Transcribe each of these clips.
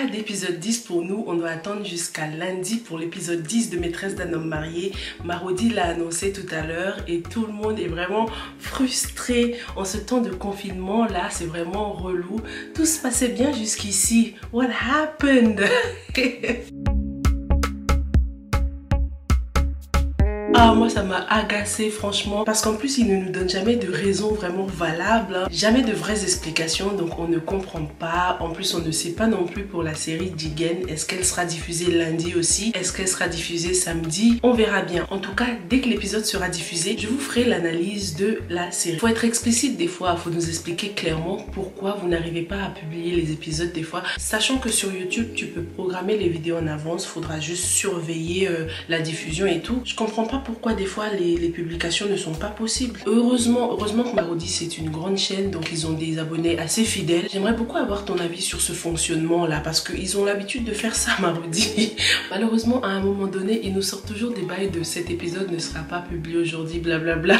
pas d'épisode 10 pour nous, on doit attendre jusqu'à lundi pour l'épisode 10 de Maîtresse d'un homme marié. Marodi l'a annoncé tout à l'heure et tout le monde est vraiment frustré. En ce temps de confinement là, c'est vraiment relou. Tout se passait bien jusqu'ici. What happened? Ah, moi ça m'a agacé franchement, parce qu'en plus il ne nous donne jamais de raison vraiment valable, hein. Jamais de vraies explications, donc on ne comprend pas. En plus on ne sait pas non plus pour la série Jigen, est-ce qu'elle sera diffusée lundi aussi, est-ce qu'elle sera diffusée samedi, on verra bien. En tout cas, dès que l'épisode sera diffusé, je vous ferai l'analyse de la série. Faut être explicite des fois, faut nous expliquer clairement pourquoi vous n'arrivez pas à publier les épisodes des fois, sachant que sur YouTube tu peux programmer les vidéos en avance, faudra juste surveiller la diffusion et tout. Je comprends pas pourquoi des fois les publications ne sont pas possibles. Heureusement que Marodi c'est une grande chaîne, donc ils ont des abonnés assez fidèles. J'aimerais beaucoup avoir ton avis sur ce fonctionnement là, parce qu'ils ont l'habitude de faire ça, Marodi. Malheureusement à un moment donné ils nous sortent toujours des bails de cet épisode ne sera pas publié aujourd'hui, blablabla.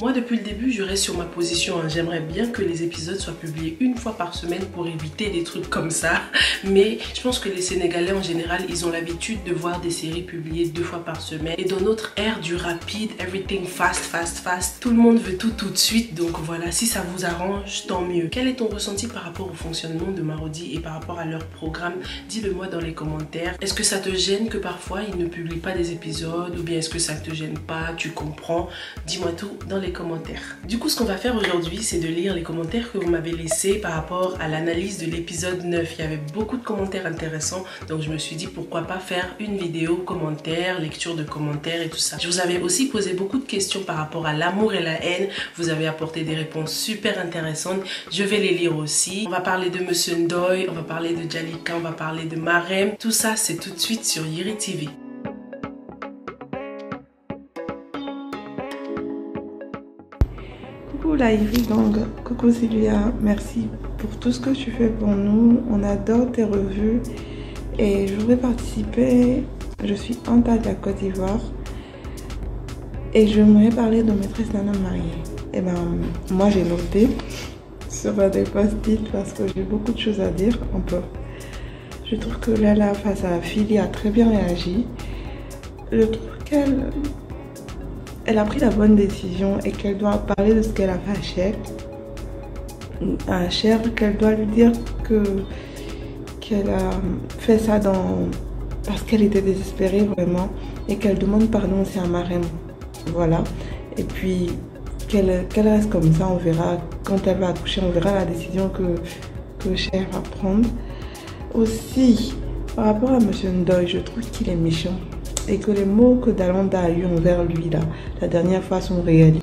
Moi depuis le début je reste sur ma position, hein. J'aimerais bien que les épisodes soient publiés une fois par semaine pour éviter des trucs comme ça, mais je pense que les Sénégalais en général ils ont l'habitude de voir des séries publiées 2 fois par semaine, et dans notre ère du rapide, everything fast fast fast, tout le monde veut tout tout de suite, donc voilà, si ça vous arrange tant mieux. Quel est ton ressenti par rapport au fonctionnement de Marodi et par rapport à leur programme? Dis-le moi dans les commentaires. Est-ce que ça te gêne que parfois ils ne publient pas des épisodes, ou bien est-ce que ça te gêne pas, tu comprends? Dis-moi tout dans les commentaires. Du coup, ce qu'on va faire aujourd'hui, c'est de lire les commentaires que vous m'avez laissés par rapport à l'analyse de l'épisode 9. Il y avait beaucoup de commentaires intéressants, donc je me suis dit pourquoi pas faire une vidéo commentaires, lecture de commentaires et tout ça. Je vous avais aussi posé beaucoup de questions par rapport à l'amour et la haine. Vous avez apporté des réponses super intéressantes. Je vais les lire aussi. On va parler de Monsieur Ndoye, on va parler de Djalika, on va parler de Mareme. Tout ça, c'est tout de suite sur Yiri TV. Coucou la Yiri Gang, coucou Sylvia, merci pour tout ce que tu fais pour nous, on adore tes revues et je voudrais participer, je suis Anta de la Côte d'Ivoire et je voudrais parler de Maîtresse d'un homme marié. Et ben moi j'ai noté sur des post-it parce que j'ai beaucoup de choses à dire encore. Je trouve que Lalla face à Philly a très bien réagi, je trouve qu'elle... Elle a pris la bonne décision et qu'elle doit parler de ce qu'elle a fait à Cher, qu'elle doit lui dire qu'elle a fait ça parce qu'elle était désespérée vraiment et qu'elle demande pardon aussi à Mareme. Voilà. Et puis qu'elle reste comme ça, on verra quand elle va accoucher, on verra la décision que Cher va prendre. Aussi, par rapport à M. Ndoye, je trouve qu'il est méchant. Et que les mots que Dalanda a eu envers lui là, la dernière fois sont réels.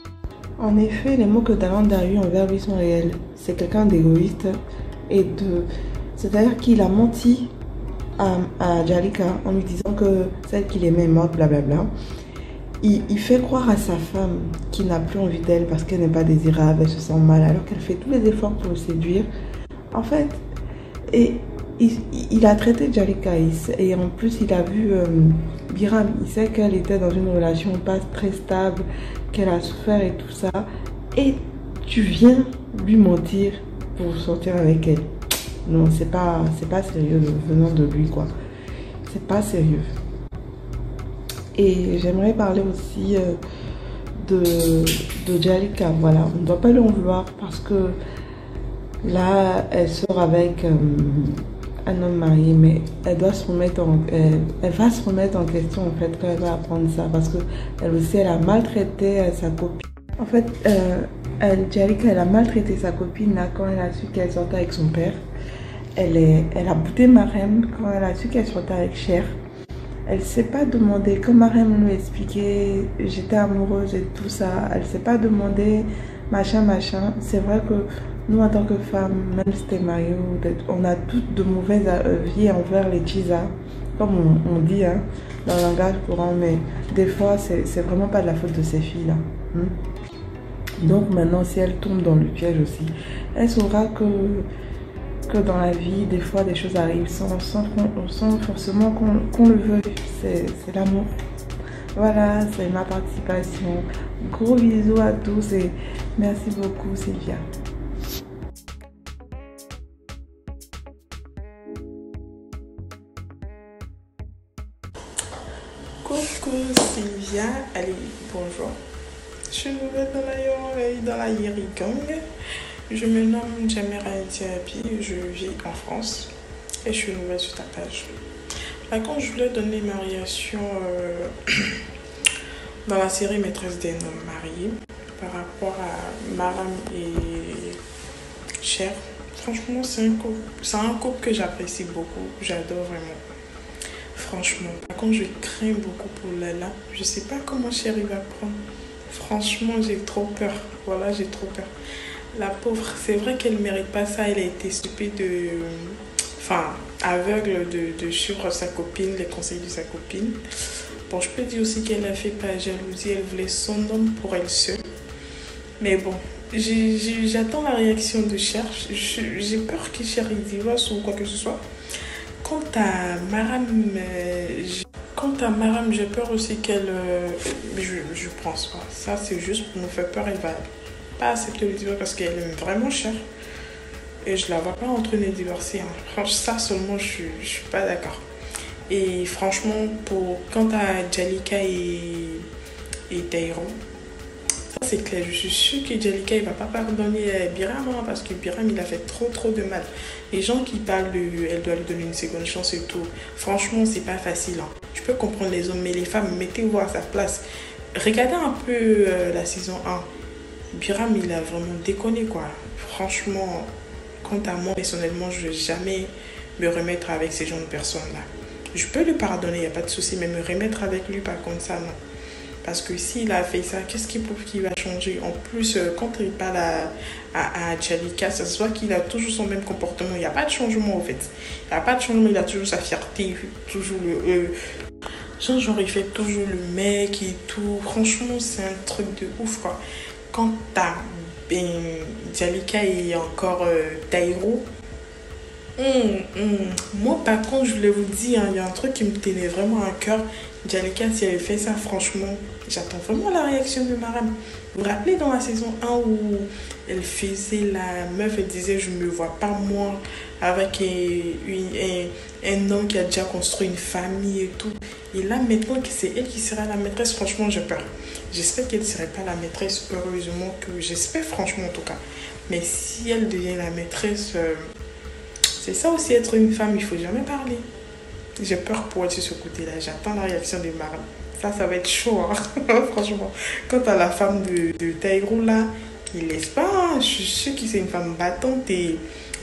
En effet, les mots que Dalanda a eu envers lui sont réels. C'est quelqu'un d'égoïste et de... C'est-à-dire qu'il a menti à Djalika en lui disant que celle qu'il aimait est morte, blablabla. Il fait croire à sa femme qu'il n'a plus envie d'elle parce qu'elle n'est pas désirable, elle se sent mal alors qu'elle fait tous les efforts pour le séduire. En fait, et... Il a traité Djalika et en plus il a vu Birame, il sait qu'elle était dans une relation pas très stable, qu'elle a souffert et tout ça, et tu viens lui mentir pour sortir avec elle. Non, c'est pas sérieux venant de lui quoi, c'est pas sérieux. Et j'aimerais parler aussi de Djalika, voilà, on ne doit pas lui en vouloir parce que là elle sort avec un homme marié, mais elle doit se remettre elle va se remettre en question en fait quand elle va apprendre ça, parce que elle aussi elle a maltraité sa copine. En fait Djalika elle a maltraité sa copine là quand elle a su qu'elle sortait avec son père. Elle a bouté Mareme quand elle a su qu'elle sortait avec Cher. Elle s'est pas demandé, quand Mareme lui expliquait j'étais amoureuse et tout ça, elle s'est pas demandé machin machin. C'est vrai que nous, en tant que femmes, même si t'es mariée, on a toutes de mauvaises avis envers les chisas, comme on dit hein, dans le langage courant, mais des fois, c'est vraiment pas de la faute de ces filles-là. Hein. Donc maintenant, si elles tombent dans le piège aussi, elle saura que dans la vie, des fois, des choses arrivent sans forcément qu'on le veuille. C'est l'amour. Voilà, c'est ma participation. Gros bisous à tous et merci beaucoup, Sylvia. Coucou Sylvia, allez bonjour. Je suis nouvelle dans la Yiri Gang. Je me nomme Jamera Thiapi, je vis en France et je suis nouvelle sur ta page. Là, quand je voulais donner ma réaction dans la série Maîtresse d'un homme marié par rapport à Mareme et Cheikh, franchement, c'est un couple que j'apprécie beaucoup, j'adore vraiment. Franchement, par contre, je crains beaucoup pour Lalla. Je sais pas comment Cheikh va prendre. Franchement, j'ai trop peur. Voilà, j'ai trop peur. La pauvre, c'est vrai qu'elle ne mérite pas ça. Elle a été stupide, aveugle de suivre sa copine, les conseils de sa copine. Bon, je peux dire aussi qu'elle a fait par jalousie. Elle voulait son homme pour elle seule. Mais bon, j'attends la réaction de Cheikh. J'ai peur qu'il cherche une divorce ou quoi que ce soit. Quant à Mareme, j'ai peur aussi qu'elle... je pense pas. Ça, c'est juste pour me faire peur. Elle va pas accepter le divorce parce qu'elle aime vraiment Cheikh. Et je la vois pas en train de divorcer. Hein. Ça seulement, je suis pas d'accord. Et franchement, quant à djalika et tahirou, ça c'est clair. Je suis sûre que djalika il va pas pardonner à Birame, hein, parce que Birame il a fait trop de mal. Les gens qui parlent de elle doit lui donner une seconde chance et tout, franchement c'est pas facile. Hein. Je peux comprendre les hommes, mais les femmes, mettez-vous à sa place. Regardez un peu la saison 1. Birame il a vraiment déconné quoi. Franchement, quant à moi personnellement, je vais jamais me remettre avec ces gens de personnes là. Je peux lui pardonner, il n'y a pas de souci, mais me remettre avec lui, par contre, ça, non. Parce que s'il a fait ça, qu'est-ce qui prouve qu'il va changer? En plus, quand il parle à djalika, ça se voit qu'il a toujours son même comportement. Il n'y a pas de changement, en fait. Il n'y a pas de changement, il a toujours sa fierté, toujours le... Genre, il fait toujours le mec et tout. Franchement, c'est un truc de ouf, quoi. Quant à djalika et encore tahirou, moi par contre je voulais vous dire, il y a un truc qui me tenait vraiment à cœur. Djalika, si elle fait ça, franchement j'attends vraiment la réaction de Mareme. Vous vous rappelez dans la saison 1 où elle faisait la meuf, elle disait je me vois pas moi avec un homme qui a déjà construit une famille et tout, et là maintenant que c'est elle qui sera la maîtresse, franchement j'ai peur. J'espère qu'elle ne serait pas la maîtresse, heureusement que j'espère, franchement en tout cas. Mais si elle devient la maîtresse, c'est ça aussi, être une femme, il faut jamais parler. J'ai peur pour elle sur ce côté-là. J'attends la réaction de Mareme. Ça va être chaud, hein? Franchement. Quant à la femme de tahirou, là, il laisse pas. Hein? Je suis sûre que c'est une femme battante et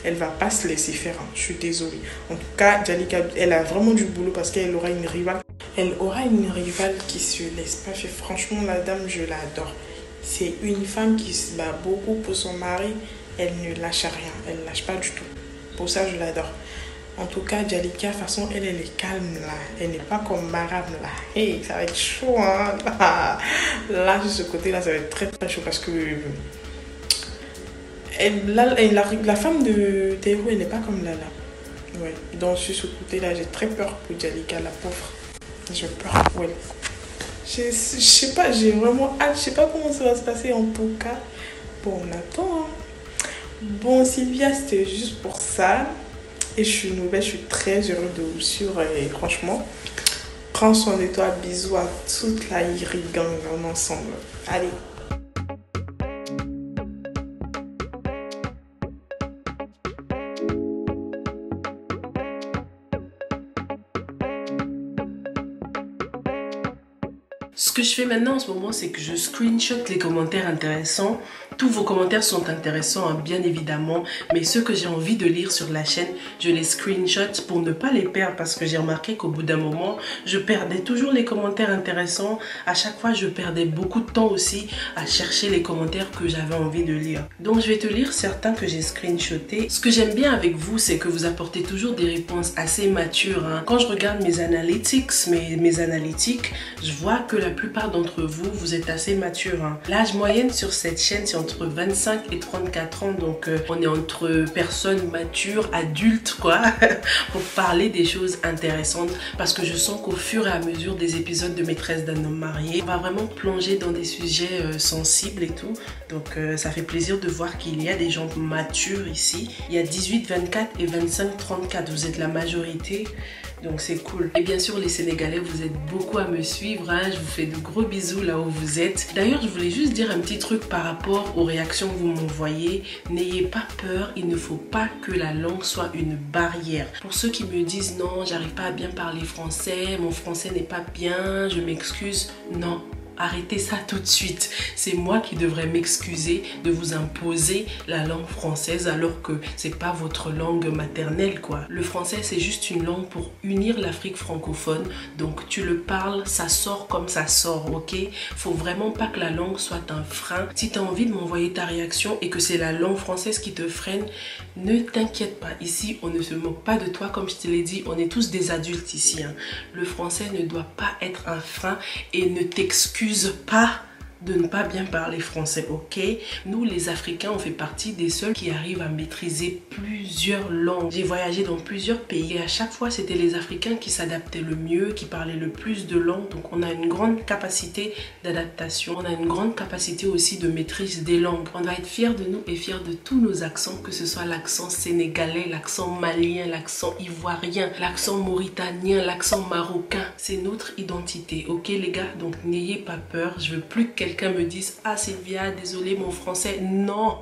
elle va pas se laisser faire. Hein? Je suis désolée. En tout cas, djalika, elle a vraiment du boulot parce qu'elle aura une rivale. Elle aura une rivale qui se laisse pas faire. Franchement, la dame, je l'adore. C'est une femme qui se bat beaucoup pour son mari. Elle ne lâche rien. Elle lâche pas du tout. Pour ça, je l'adore. En tout cas, djalika, de toute façon, elle est calme, là. Elle n'est pas comme Mareme, là. Hey, ça va être chaud, hein. Là, de ce côté-là, ça va être très chaud parce que... La femme de tahirou, elle n'est pas comme Lalla. Ouais. Donc, sur ce côté-là, j'ai très peur pour djalika, la pauvre. J'ai peur pour elle. Je sais pas, j'ai vraiment hâte. Je sais pas comment ça va se passer, en tout cas. Bon, on attend, hein. Bon, Sylvia, c'était juste pour ça. Et je suis nouvelle, je suis très heureuse de vous suivre. Et franchement, prends soin de toi. Bisous à toute la Yiri Gang en ensemble. Allez. Ce que je fais maintenant en ce moment, c'est que je screenshot les commentaires intéressants. Tous vos commentaires sont intéressants, hein, bien évidemment, mais ceux que j'ai envie de lire sur la chaîne, je les screenshot pour ne pas les perdre parce que j'ai remarqué qu'au bout d'un moment, je perdais toujours les commentaires intéressants. À chaque fois, je perdais beaucoup de temps aussi à chercher les commentaires que j'avais envie de lire. Donc, je vais te lire certains que j'ai screenshotés. Ce que j'aime bien avec vous, c'est que vous apportez toujours des réponses assez matures. Hein. Quand je regarde mes analytics, mes analytiques, je vois que la plupart d'entre vous, vous êtes assez matures. Hein. L'âge moyen sur cette chaîne, si on entre 25 et 34 ans, donc on est entre personnes matures, adultes quoi, pour parler des choses intéressantes, parce que je sens qu'au fur et à mesure des épisodes de Maîtresse d'un homme marié, on va vraiment plonger dans des sujets sensibles et tout, donc ça fait plaisir de voir qu'il y a des gens matures ici. Il y a 18, 24 et 25, 34, vous êtes la majorité. Donc c'est cool. Et bien sûr les Sénégalais, vous êtes beaucoup à me suivre, hein. Je vous fais de gros bisous là où vous êtes. D'ailleurs je voulais juste dire un petit truc par rapport aux réactions que vous m'envoyez. N'ayez pas peur, il ne faut pas que la langue soit une barrière. Pour ceux qui me disent non, j'arrive pas à bien parler français, mon français n'est pas bien, je m'excuse, non. Arrêtez ça tout de suite. C'est moi qui devrais m'excuser de vous imposer la langue française alors que c'est pas votre langue maternelle quoi. Le français c'est juste une langue pour unir l'Afrique francophone. Donc tu le parles, ça sort comme ça sort, ok? Faut vraiment pas que la langue soit un frein. Si tu as envie de m'envoyer ta réaction et que c'est la langue française qui te freine, ne t'inquiète pas. Ici on ne se moque pas de toi, comme je te l'ai dit, on est tous des adultes ici, hein. Le français ne doit pas être un frein et ne t'excuse pas de ne pas bien parler français, ok? Nous les Africains, on fait partie des seuls qui arrivent à maîtriser plusieurs langues. J'ai voyagé dans plusieurs pays et à chaque fois c'était les Africains qui s'adaptaient le mieux, qui parlaient le plus de langues. Donc on a une grande capacité d'adaptation, on a une grande capacité aussi de maîtrise des langues. On va être fiers de nous et fiers de tous nos accents, que ce soit l'accent sénégalais, l'accent malien, l'accent ivoirien, l'accent mauritanien, l'accent marocain. C'est notre identité, ok les gars? Donc n'ayez pas peur, je veux plus que quelqu'un me dise « Ah Sylvia, désolé mon français. » Non,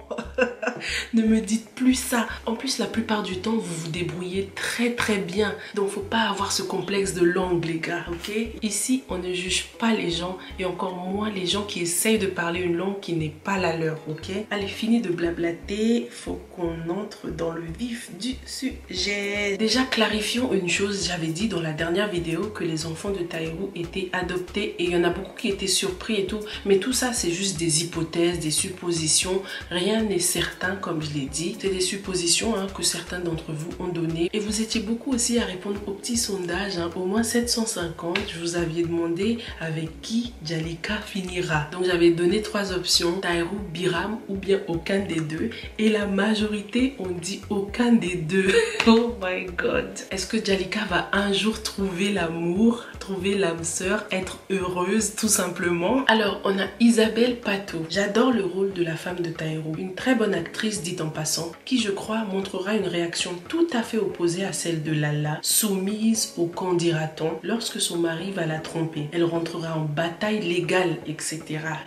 ne me dites plus ça. En plus, la plupart du temps, vous vous débrouillez très bien. Donc, faut pas avoir ce complexe de langue, les gars, ok? Ici, on ne juge pas les gens et encore moins les gens qui essayent de parler une langue qui n'est pas la leur, ok? Allez, fini de blablater. Faut qu'on entre dans le vif du sujet. Déjà, clarifions une chose. J'avais dit dans la dernière vidéo que les enfants de Tahirou étaient adoptés et il y en a beaucoup qui étaient surpris et tout. Mais tout ça, c'est juste des hypothèses, des suppositions. Rien n'est certain, comme je l'ai dit. C'est des suppositions hein, que certains d'entre vous ont données. Et vous étiez beaucoup aussi à répondre au petit sondage. Hein. Au moins 750, je vous avais demandé avec qui djalika finira. Donc, j'avais donné 3 options. Tahirou, Birame ou bien aucun des deux. Et la majorité ont dit aucun des deux. Oh my God. Est-ce que djalika va un jour trouver l'amour, trouver l'âme sœur, être heureuse tout simplement? Alors, on a Isabelle Pato. J'adore le rôle de la femme de Tahirou. Une très bonne actrice, dit en passant, qui, je crois, montrera une réaction tout à fait opposée à celle de Lalla, soumise au qu'en dira-t-on lorsque son mari va la tromper. Elle rentrera en bataille légale, etc.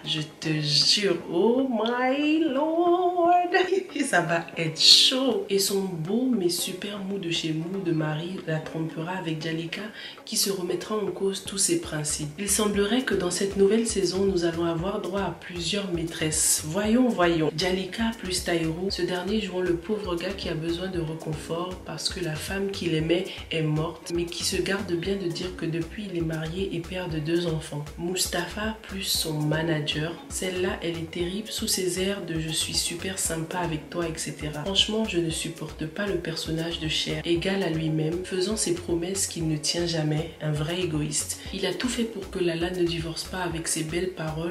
Je te jure, oh my lord, ça va être chaud. Et son beau mais super mou de chez mou de mari la trompera avec djalika, qui se remettra en cause tous ses principes. Il semblerait que dans cette nouvelle saison, nous allons avoir droit à plusieurs maîtresses. Voyons. Djalika plus Tahirou, ce dernier jouant le pauvre gars qui a besoin de réconfort parce que la femme qu'il aimait est morte, mais qui se garde bien de dire que depuis il est marié et père de 2 enfants. Moustapha plus son manager, celle-là elle est terrible sous ses airs de je suis super sympa avec toi, etc. Franchement je ne supporte pas le personnage de Cher, égal à lui-même, faisant ses promesses qu'il ne tient jamais, un vrai égoïste. Il a tout fait pour que Lalla ne divorce pas avec ses belles paroles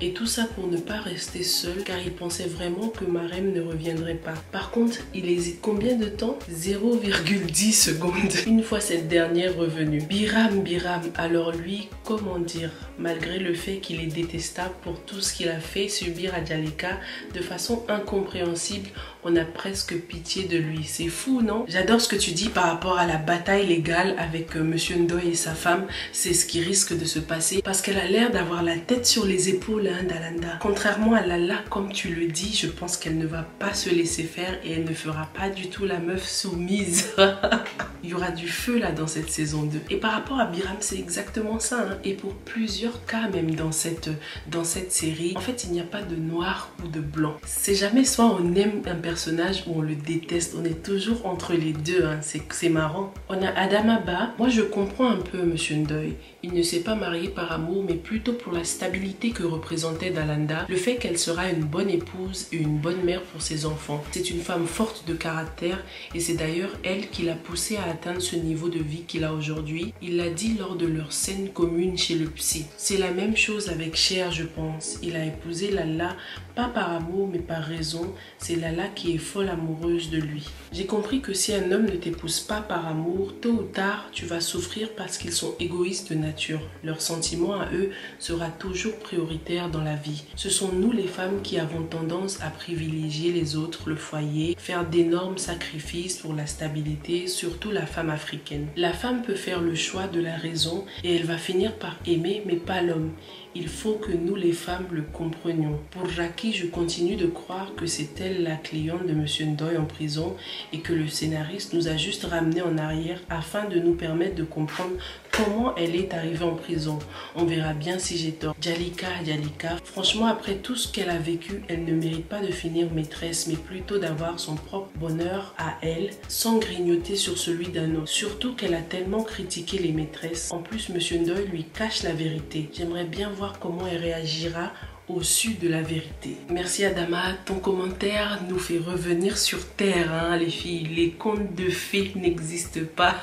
et tout ça pour ne pas rester seul car il pensait vraiment que Mareme ne reviendrait pas. Par contre, il hésite combien de temps? 0,10 secondes. Une fois cette dernière revenue. Birame, alors lui, comment dire? Malgré le fait qu'il est détestable pour tout ce qu'il a fait subir à djalika de façon incompréhensible, on a presque pitié de lui. C'est fou, non? J'adore ce que tu dis par rapport à la bataille légale avec monsieur Ndoye et sa femme. C'est ce qui risque de se passer parce qu'elle a l'air d'avoir la tête sur les épaules, hein, Dalanda. Contrairement à Lalla, comme tu le dis, je pense qu'elle ne va pas se laisser faire et elle ne fera pas du tout la meuf soumise. Il y aura du feu là dans cette saison 2. Et par rapport à Birame, c'est exactement ça, hein. Et pour plusieurs cas même dans cette série, en fait, il n'y a pas de noir ou de blanc. C'est jamais soit on aime un personnage ou on le déteste. On est toujours entre les deux, hein. C'est marrant. On a Adamaba. Moi, je comprends un peu monsieur Ndoye. Il ne s'est pas marié par amour, mais plutôt pour la stabilité que représentait Dalanda, le fait qu'elle sera une bonne épouse et une bonne mère pour ses enfants. C'est une femme forte de caractère et c'est d'ailleurs elle qui l'a poussé à atteindre ce niveau de vie qu'il a aujourd'hui. Il l'a dit lors de leur scène commune chez le psy. C'est la même chose avec Cher, je pense. Il a épousé Lalla Pas par amour, mais par raison, c'est Lalla qui est folle amoureuse de lui. J'ai compris que si un homme ne t'épouse pas par amour, tôt ou tard, tu vas souffrir parce qu'ils sont égoïstes de nature. Leur sentiment à eux sera toujours prioritaire dans la vie. Ce sont nous les femmes qui avons tendance à privilégier les autres, le foyer, faire d'énormes sacrifices pour la stabilité, surtout la femme africaine. La femme peut faire le choix de la raison et elle va finir par aimer, mais pas l'homme. Il faut que nous les femmes le comprenions. Pour Racky, je continue de croire que c'est elle la cliente de monsieur Ndoye en prison et que le scénariste nous a juste ramené en arrière afin de nous permettre de comprendre comment elle est arrivée en prison. On verra bien si j'ai tort. Djalika, franchement, après tout ce qu'elle a vécu, elle ne mérite pas de finir maîtresse, mais plutôt d'avoir son propre bonheur à elle, sans grignoter sur celui d'un autre. Surtout qu'elle a tellement critiqué les maîtresses. En plus, monsieur Ndoye lui cache la vérité. J'aimerais bien voir comment elle réagira au su de la vérité. Merci Adama, ton commentaire nous fait revenir sur terre, hein, les filles. Les contes de fées n'existent pas.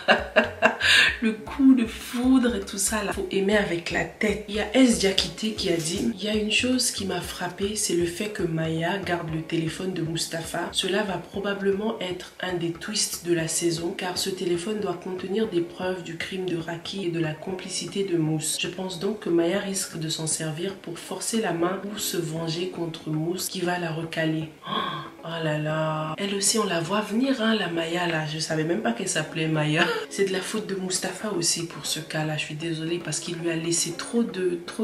Le coup de foudre et tout ça, là, faut aimer avec la tête. Il y a S. Diakité qui a dit: il y a une chose qui m'a frappée, c'est le fait que Maya garde le téléphone de Moustapha. Cela va probablement être un des twists de la saison, car ce téléphone doit contenir des preuves du crime de Racky et de la complicité de Mousse. Je pense donc que Maya risque de s'en servir pour forcer la main ou se venger contre Mousse qui va la recaler. Oh là là. Elle aussi, on la voit venir, hein, la Maya là. Je savais même pas qu'elle s'appelait Maya. C'est de la faute de Moustapha aussi pour ce cas là. Je suis désolée parce qu'il lui a laissé trop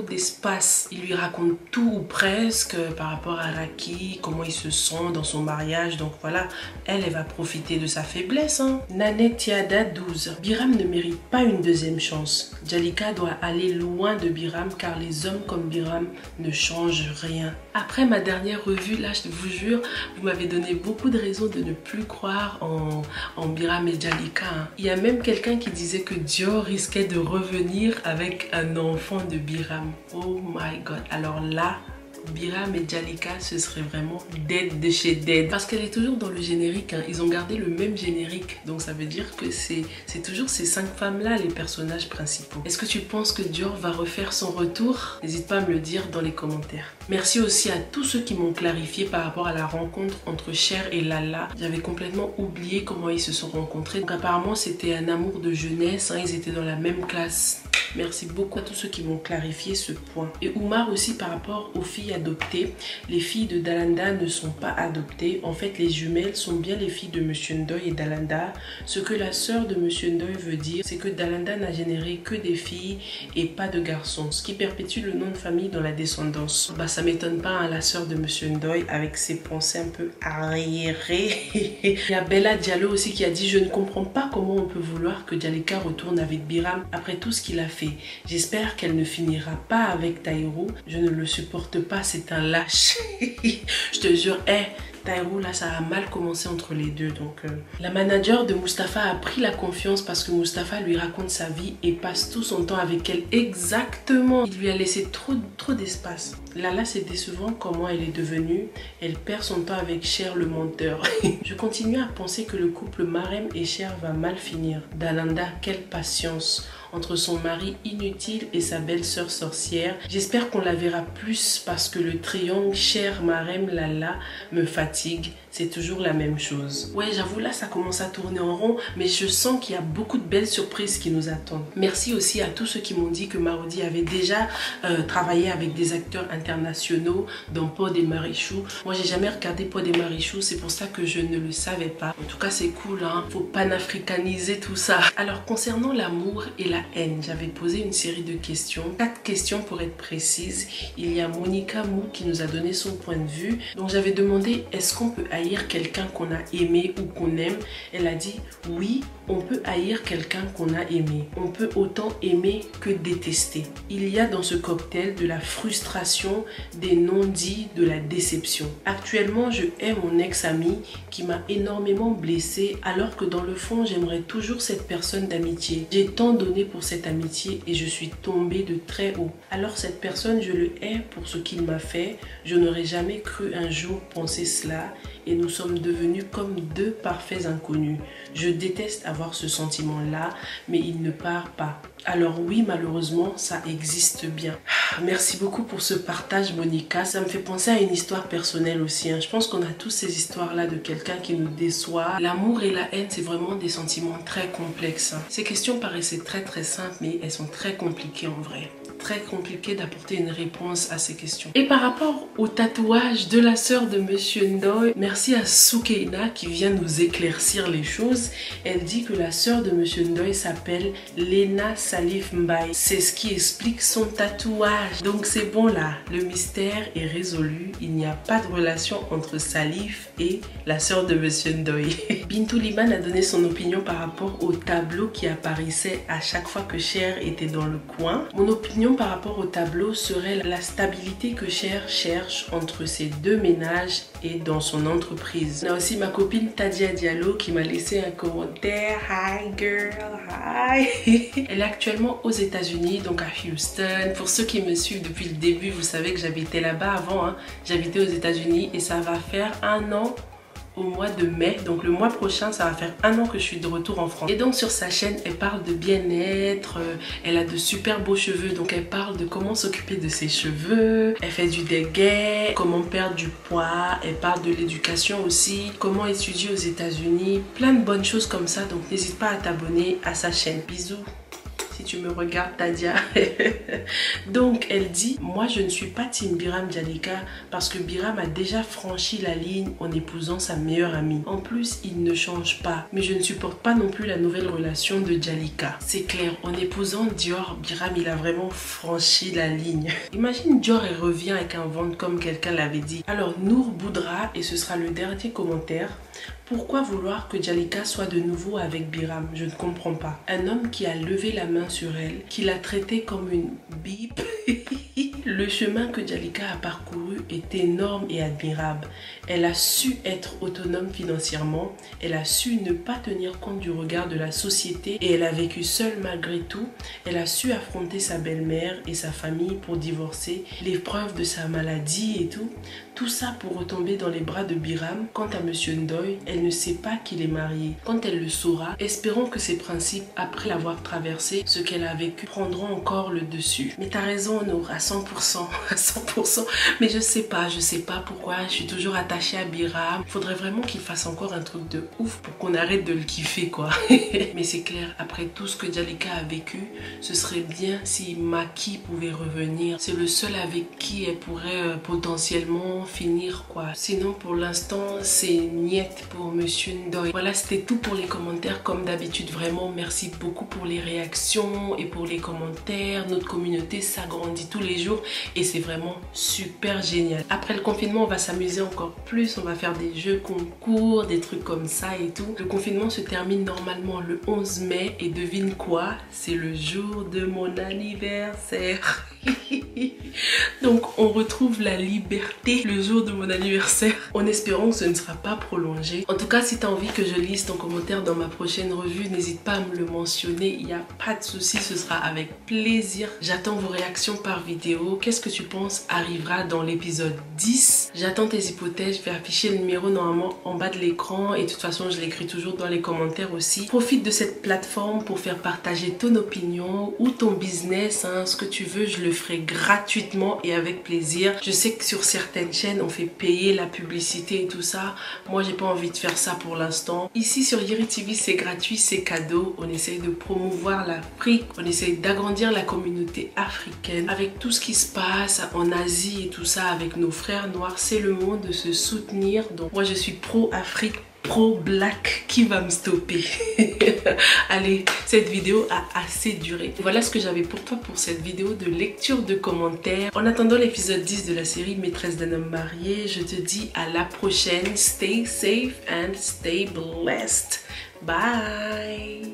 d'espace. Il lui raconte tout ou presque par rapport à Racky, comment il se sent dans son mariage. Donc voilà, elle va profiter de sa faiblesse. Hein. Nanetiada 12. Birame ne mérite pas une deuxième chance. Djalika doit aller loin de Birame car les hommes comme Birame ne changent rien. Après ma dernière revue, là je vous jure, vous m'avez donné beaucoup de raisons de ne plus croire en Birame et Djalika. Il y a même quelqu'un qui disait que Dior risquait de revenir avec un enfant de Birame. Oh my god, alors là, Birame et Djalika, ce serait vraiment dead de chez dead. Parce qu'elle est toujours dans le générique, hein. Ils ont gardé le même générique. Donc ça veut dire que c'est toujours ces 5 femmes-là les personnages principaux. Est-ce que tu penses que Dior va refaire son retour? N'hésite pas à me le dire dans les commentaires. Merci aussi à tous ceux qui m'ont clarifié par rapport à la rencontre entre Cher et Lalla. J'avais complètement oublié comment ils se sont rencontrés. Donc apparemment c'était un amour de jeunesse, hein. Ils étaient dans la même classe. Merci beaucoup à tous ceux qui m'ont clarifié ce point. Et Oumar aussi par rapport aux filles adoptées. Les filles de Dalanda ne sont pas adoptées. En fait, les jumelles sont bien les filles de monsieur Ndoye et Dalanda. Ce que la sœur de monsieur Ndoye veut dire, c'est que Dalanda n'a généré que des filles et pas de garçons, ce qui perpétue le nom de famille dans la descendance. Bah, ça m'étonne pas, hein, la sœur de monsieur Ndoye avec ses pensées un peu arriérées. Il y a Bella Diallo aussi qui a dit: je ne comprends pas comment on peut vouloir que Djalika retourne avec Birame après tout ce qu'il a fait. J'espère qu'elle ne finira pas avec Tahirou. Je ne le supporte pas, c'est un lâche. Je te jure, hey, Tahirou, là, ça a mal commencé entre les deux. Donc, La manager de Moustapha a pris la confiance parce que Moustapha lui raconte sa vie et passe tout son temps avec elle. Exactement. Il lui a laissé trop d'espace. Lalla, c'est décevant comment elle est devenue. Elle perd son temps avec Cher, le menteur. Je continue à penser que le couple Mareme et Cher va mal finir. Dalanda, quelle patience entre son mari inutile et sa belle-sœur sorcière. J'espère qu'on la verra plus parce que le triangle Cher, Mareme, Lalla me fatigue. C'est toujours la même chose. Ouais, j'avoue, là, ça commence à tourner en rond, mais je sens qu'il y a beaucoup de belles surprises qui nous attendent. Merci aussi à tous ceux qui m'ont dit que Marodi avait déjà travaillé avec des acteurs internationaux dans Pod et Marichou. Moi, j'ai jamais regardé Pod et Marichou, c'est pour ça que je ne le savais pas. En tout cas, c'est cool, hein. Faut panafricaniser tout ça. Alors, concernant l'amour et la haine, j'avais posé une série de questions. 4 questions pour être précise. Il y a Monica Mou qui nous a donné son point de vue. Donc, j'avais demandé, est-ce qu'on peut haïr quelqu'un qu'on a aimé ou qu'on aime? Elle a dit oui, on peut haïr quelqu'un qu'on a aimé. On peut autant aimer que détester. Il y a dans ce cocktail de la frustration, des non-dits, de la déception. Actuellement, je hais mon ex-ami qui m'a énormément blessée alors que dans le fond, j'aimerais toujours cette personne d'amitié. J'ai tant donné pour cette amitié et je suis tombée de très haut. Alors cette personne, je le hais pour ce qu'il m'a fait. Je n'aurais jamais cru un jour penser cela et et nous sommes devenus comme deux parfaits inconnus. Je déteste avoir ce sentiment-là, mais il ne part pas. Alors oui, malheureusement, ça existe bien. Merci beaucoup pour ce partage, Monica. Ça me fait penser à une histoire personnelle aussi. Je pense qu'on a tous ces histoires-là de quelqu'un qui nous déçoit. L'amour et la haine, c'est vraiment des sentiments très complexes. Ces questions paraissaient très très simples, mais elles sont très compliquées en vrai. Très compliqué d'apporter une réponse à ces questions. Et par rapport au tatouage de la sœur de Monsieur Ndoye, merci à Soukeina qui vient nous éclaircir les choses. Elle dit que la sœur de Monsieur Ndoye s'appelle Lena Salif Mbaye. C'est ce qui explique son tatouage. Donc c'est bon là, le mystère est résolu. Il n'y a pas de relation entre Salif et la sœur de Monsieur Ndoye. Bintou Liban a donné son opinion par rapport au tableau qui apparaissait à chaque fois que Cher était dans le coin. Mon opinion par rapport au tableau serait la stabilité que Cher cherche entre ses deux ménages et dans son entreprise. On a aussi ma copine Tadia Diallo qui m'a laissé un commentaire. Hi girl, hi. Elle est actuellement aux États-Unis, donc à Houston. Pour ceux qui me suivent depuis le début, vous savez que j'habitais là-bas avant. J'habitais aux États-Unis et ça va faire un an au mois de mai, donc le mois prochain ça va faire un an que je suis de retour en France. Et donc sur sa chaîne elle parle de bien-être, elle a de super beaux cheveux, donc elle parle de comment s'occuper de ses cheveux, elle fait du dégay, comment perdre du poids, elle parle de l'éducation aussi, comment étudier aux États-Unis, plein de bonnes choses comme ça, donc n'hésite pas à t'abonner à sa chaîne. Bisous si tu me regardes, Tadia. Donc elle dit, moi je ne suis pas team Birame Djalika parce que Birame a déjà franchi la ligne en épousant sa meilleure amie. En plus, il ne change pas. Mais je ne supporte pas non plus la nouvelle relation de Djalika. C'est clair, en épousant Dior, Birame il a vraiment franchi la ligne. Imagine Dior elle revient avec un ventre comme quelqu'un l'avait dit. Alors Nour Boudra, et ce sera le dernier commentaire. Pourquoi vouloir que Djalika soit de nouveau avec Birame? Je ne comprends pas. Un homme qui a levé la main sur elle, qui l'a traitée comme une bip. Le chemin que Djalika a parcouru est énorme et admirable. Elle a su être autonome financièrement, elle a su ne pas tenir compte du regard de la société et elle a vécu seule malgré tout. Elle a su affronter sa belle-mère et sa famille pour divorcer, l'épreuve de sa maladie et tout. Tout ça pour retomber dans les bras de Birame. Quant à Monsieur Ndoye, elle ne sait pas qu'il est marié. Quand elle le saura, espérons que ses principes, après l'avoir traversé, ce qu'elle a vécu, prendront encore le dessus. Mais t'as raison, Honor, à 100%. Mais je sais pas pourquoi je suis toujours attachée à Birame. Faudrait vraiment qu'il fasse encore un truc de ouf pour qu'on arrête de le kiffer, quoi. Mais c'est clair, après tout ce que Djalika a vécu, ce serait bien si Maki pouvait revenir. C'est le seul avec qui elle pourrait potentiellement finir, quoi. Sinon, pour l'instant, c'est niette pour Monsieur Ndoye. Voilà, c'était tout pour les commentaires. Comme d'habitude, vraiment, merci beaucoup pour les réactions et pour les commentaires. Notre communauté s'agrandit tous les jours et c'est vraiment super génial. Après le confinement, on va s'amuser encore plus. On va faire des jeux concours, des trucs comme ça et tout. Le confinement se termine normalement le 11 mai et devine quoi? C'est le jour de mon anniversaire. Donc on retrouve la liberté le jour de mon anniversaire, en espérant que ce ne sera pas prolongé. En tout cas, si tu as envie que je lise ton commentaire dans ma prochaine revue, n'hésite pas à me le mentionner, il n'y a pas de souci, ce sera avec plaisir. J'attends vos réactions par vidéo. Qu'est-ce que tu penses arrivera dans l'épisode 10? J'attends tes hypothèses, je vais afficher le numéro normalement en bas de l'écran et de toute façon je l'écris toujours dans les commentaires aussi. Profite de cette plateforme pour faire partager ton opinion ou ton business, ce que tu veux, je le ferai gratuitement et avec plaisir. Je sais que sur certaines chaînes on fait payer la publicité et tout ça, moi j'ai pas envie de faire ça pour l'instant. Ici sur Yiri TV c'est gratuit, c'est cadeau, on essaye de promouvoir l'Afrique, on essaye d'agrandir la communauté africaine avec tout ce qui se passe en Asie et tout ça avec nos frères noirs, c'est le moment de se soutenir. Donc moi je suis pro-Afrique, pro-black, qui va me stopper? Allez, cette vidéo a assez duré. Voilà ce que j'avais pour toi pour cette vidéo de lecture de commentaires. En attendant l'épisode 10 de la série Maîtresse d'un homme marié, je te dis à la prochaine. Stay safe and stay blessed. Bye!